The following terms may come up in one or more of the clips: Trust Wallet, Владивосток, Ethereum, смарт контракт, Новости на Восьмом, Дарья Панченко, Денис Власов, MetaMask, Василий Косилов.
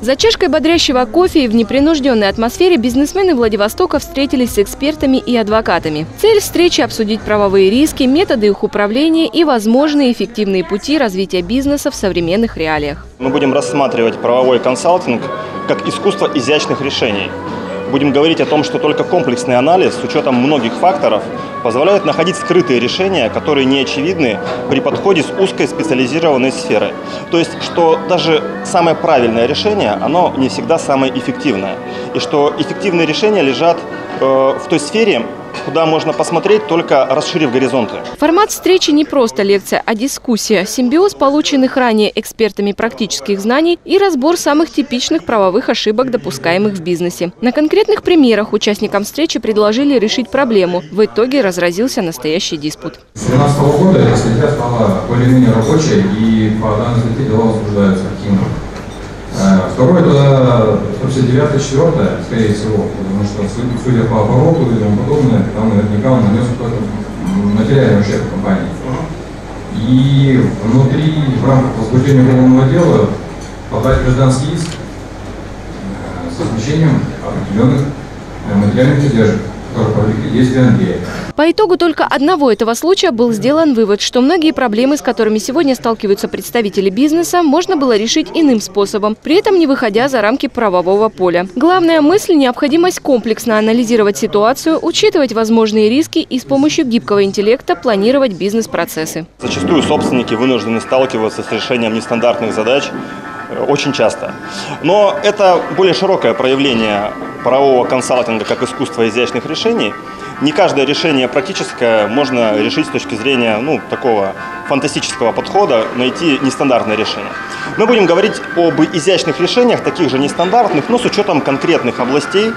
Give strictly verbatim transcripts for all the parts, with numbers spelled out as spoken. За чашкой бодрящего кофе и в непринужденной атмосфере бизнесмены Владивостока встретились с экспертами и адвокатами. Цель встречи – обсудить правовые риски, методы их управления и возможные эффективные пути развития бизнеса в современных реалиях. Мы будем рассматривать правовой консалтинг как искусство изящных решений. Будем говорить о том, что только комплексный анализ с учетом многих факторов позволяет находить скрытые решения, которые не очевидны при подходе с узкой специализированной сферы. То есть, что даже самое правильное решение, оно не всегда самое эффективное. И что эффективные решения лежат э, в той сфере, куда можно посмотреть, только расширив горизонты. Формат встречи не просто лекция, а дискуссия. Симбиоз полученных ранее экспертами практических знаний и разбор самых типичных правовых ошибок, допускаемых в бизнесе. На конкретных примерах участникам встречи предложили решить проблему. В итоге разразился настоящий диспут. С две тысячи двенадцатого года эта статья стала более-менее рабочей и по данной статье дела возбуждаются активно. Второе, это девятое, четвёртое, скорее всего, потому что, судя по обороту и тому подобное, там наверняка он нанес какой-то материальный ущерб компании. И внутри, в рамках возбуждения уголовного дела, подать гражданский иск с возмещением определенных материальных издержек, которые повлекли действия Андрея. По итогу только одного этого случая был сделан вывод, что многие проблемы, с которыми сегодня сталкиваются представители бизнеса, можно было решить иным способом, при этом не выходя за рамки правового поля. Главная мысль – необходимость комплексно анализировать ситуацию, учитывать возможные риски и с помощью гибкого интеллекта планировать бизнес-процессы. Зачастую собственники вынуждены сталкиваться с решением нестандартных задач очень часто. Но это более широкое проявление правового консалтинга как искусство изящных решений. Не каждое решение практическое можно решить с точки зрения ну, такого фантастического подхода, найти нестандартное решение. Мы будем говорить об изящных решениях, таких же нестандартных, но с учетом конкретных областей,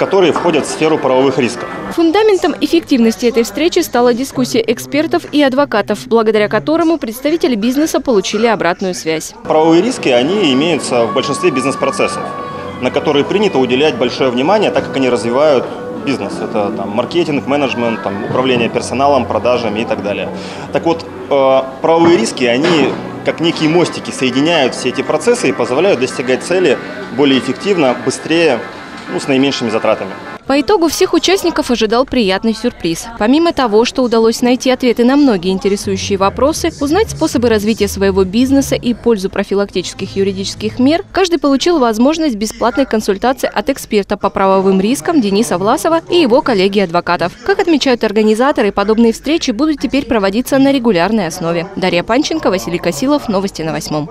которые входят в сферу правовых рисков. Фундаментом эффективности этой встречи стала дискуссия экспертов и адвокатов, благодаря которому представители бизнеса получили обратную связь. Правовые риски, они имеются в большинстве бизнес-процессов, на которые принято уделять большое внимание, так как они развивают бизнес. Это там, маркетинг, менеджмент, там, управление персоналом, продажами и так далее. Так вот, э, правовые риски, они как некие мостики соединяют все эти процессы и позволяют достигать цели более эффективно, быстрее, ну, с наименьшими затратами. По итогу всех участников ожидал приятный сюрприз. Помимо того, что удалось найти ответы на многие интересующие вопросы, узнать способы развития своего бизнеса и пользу профилактических юридических мер, каждый получил возможность бесплатной консультации от эксперта по правовым рискам Дениса Власова и его коллеги-адвокатов. Как отмечают организаторы, подобные встречи будут теперь проводиться на регулярной основе. Дарья Панченко, Василий Косилов, Новости на Восьмом.